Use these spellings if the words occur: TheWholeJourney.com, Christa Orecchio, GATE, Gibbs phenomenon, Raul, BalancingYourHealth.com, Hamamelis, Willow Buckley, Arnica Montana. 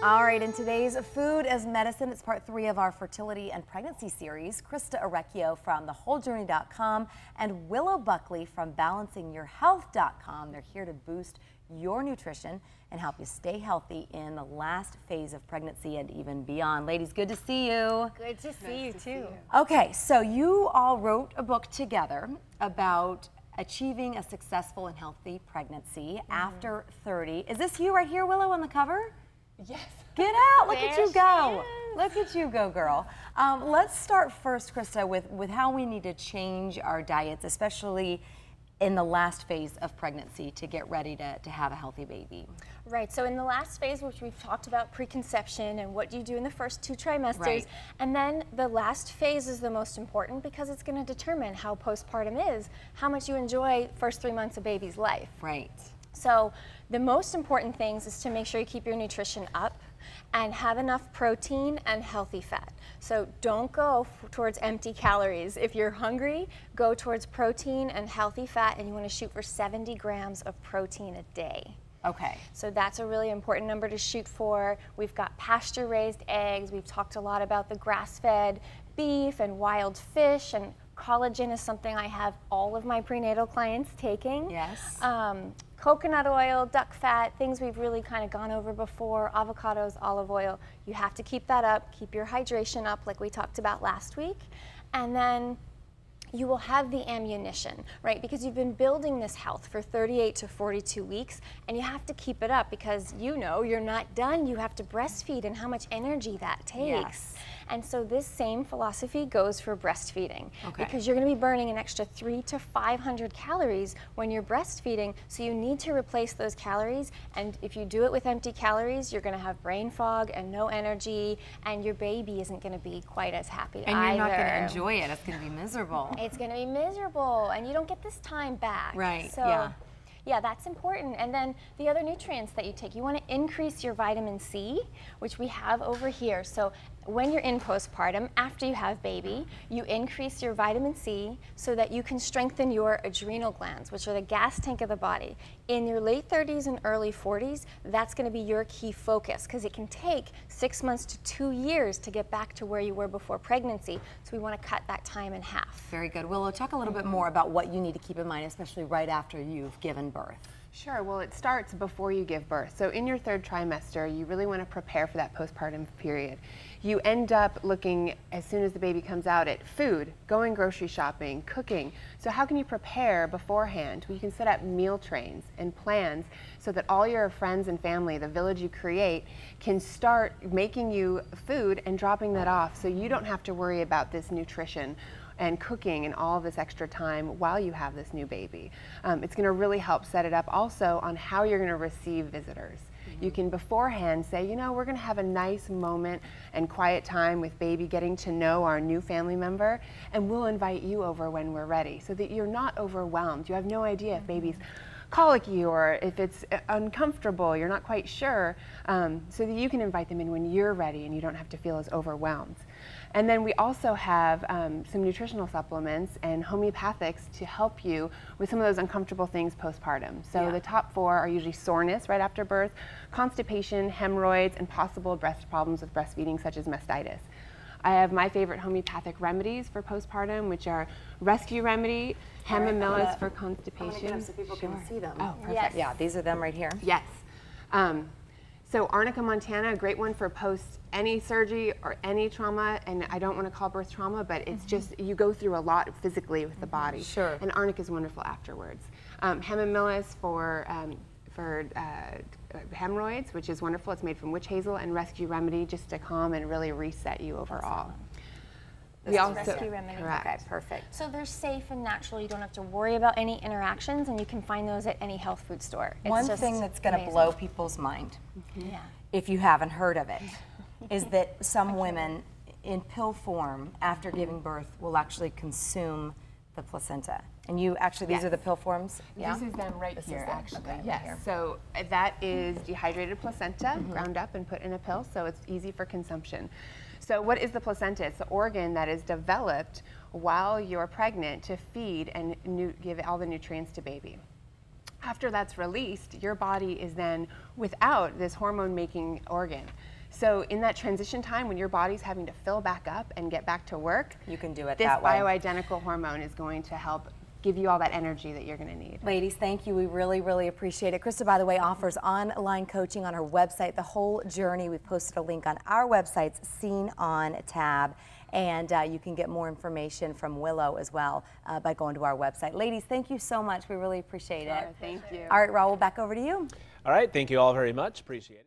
All right, in today's Food as Medicine, it's part 3 of our fertility and pregnancy series. Christa Orecchio from TheWholeJourney.com and Willow Buckley from BalancingYourHealth.com. They're here to boost your nutrition and help you stay healthy in the last phase of pregnancy and even beyond. Ladies, good to see you. Good to see you too. Okay, so you all wrote a book together about achieving a successful and healthy pregnancy after 30. Is this you right here, Willow, on the cover? Yes. Get out. Look at you go. Look at you go, girl. Let's start first, Christa, with how we need to change our diets, especially in the last phase of pregnancy, to get ready to have a healthy baby. Right, so in the last phase, which we've talked about preconception and what you do in the first 2 trimesters, right. And then the last phase is the most important because it's gonna determine how postpartum is, how much you enjoy first 3 months of baby's life. Right. So the most important things is to make sure you keep your nutrition up and have enough protein and healthy fat. So don't go towards empty calories. If you're hungry, go towards protein and healthy fat, and you want to shoot for 70 grams of protein a day. Okay. So that's a really important number to shoot for. We've got pasture-raised eggs. We've talked a lot about the grass-fed beef and wild fish, and collagen is something I have all of my prenatal clients taking. Yes. Coconut oil, duck fat, things we've really kind of gone over before, avocados, olive oil. You have to keep that up, keep your hydration up like we talked about last week, and then you will have the ammunition, right? Because you've been building this health for 38 to 42 weeks, and you have to keep it up because you know you're not done. You have to breastfeed and how much energy that takes. Yes. And so this same philosophy goes for breastfeeding, okay, because you're going to be burning an extra 300 to 500 calories when you're breastfeeding, so you need to replace those calories. And if you do it with empty calories, you're going to have brain fog and no energy, and your baby isn't going to be quite as happy either. And you're not going to enjoy it. It's going to be miserable. It's going to be miserable, and you don't get this time back. Right, so, yeah, that's important. And then the other nutrients that you take, you want to increase your vitamin C, which we have over here. So when you're in postpartum, after you have baby, you increase your vitamin C so that you can strengthen your adrenal glands, which are the gas tank of the body. In your late 30s and early 40s, that's going to be your key focus because it can take 6 months to 2 years to get back to where you were before pregnancy. So we want to cut that time in half. Very good. Willow, talk a little bit more about what you need to keep in mind, especially right after you've given birth. Sure, well, it starts before you give birth. So in your 3rd trimester, you really want to prepare for that postpartum period. You end up looking, as soon as the baby comes out, at food, going grocery shopping, cooking. So how can you prepare beforehand? Well, you can set up meal trains and plans so that all your friends and family, the village you create, can start making you food and dropping that off so you don't have to worry about this nutrition and cooking and all this extra time while you have this new baby. It's gonna really help set it up also on how you're gonna receive visitors. You can beforehand say, you know, we're going to have a nice moment and quiet time with baby, getting to know our new family member, and we'll invite you over when we're ready so that you're not overwhelmed. You have no idea if baby's colicky or if it's uncomfortable, you're not quite sure, so that you can invite them in when you're ready and you don't have to feel as overwhelmed. And then we also have some nutritional supplements and homeopathics to help you with some of those uncomfortable things postpartum. So the top 4 are usually soreness right after birth, constipation, hemorrhoids, and possible breast problems with breastfeeding such as mastitis. I have my favorite homeopathic remedies for postpartum, which are Rescue Remedy, Hamamelis for constipation. So people can see them. Oh, perfect. Yes. Yeah, these are them right here. Yes. So Arnica Montana, a great one for post any surgery or any trauma, and I don't want to call birth trauma, but it's just, you go through a lot physically with the body. Sure. And Arnica is wonderful afterwards. Hamamelis for hemorrhoids, which is wonderful. It's made from witch hazel, and Rescue Remedy just to calm and really reset you overall. We also, Rescue Remedy. Correct. Okay, perfect. So they're safe and natural. You don't have to worry about any interactions, and you can find those at any health food store. It's one thing that's going to blow people's mind, if you haven't heard of it, is that some women in pill form after giving birth will actually consume the placenta. And you actually, these are the pill forms? Yeah. This is them right here, actually. Okay, yes. So that is dehydrated placenta, ground up and put in a pill, so it's easy for consumption. So what is the placenta? It's the organ that is developed while you're pregnant to feed and give all the nutrients to baby. After that's released, your body is then without this hormone-making organ. So in that transition time, when your body's having to fill back up and get back to work, you can do it that way. This bioidentical hormone is going to help give you all that energy that you're going to need. Ladies, thank you. We really, really appreciate it. Christa, by the way, offers online coaching on her website, The Whole Journey. We've posted a link on our website's Seen On tab. And you can get more information from Willow as well by going to our website. Ladies, thank you so much. We really appreciate it. Thank you. All right, Raul, back over to you. All right, thank you all very much. Appreciate it.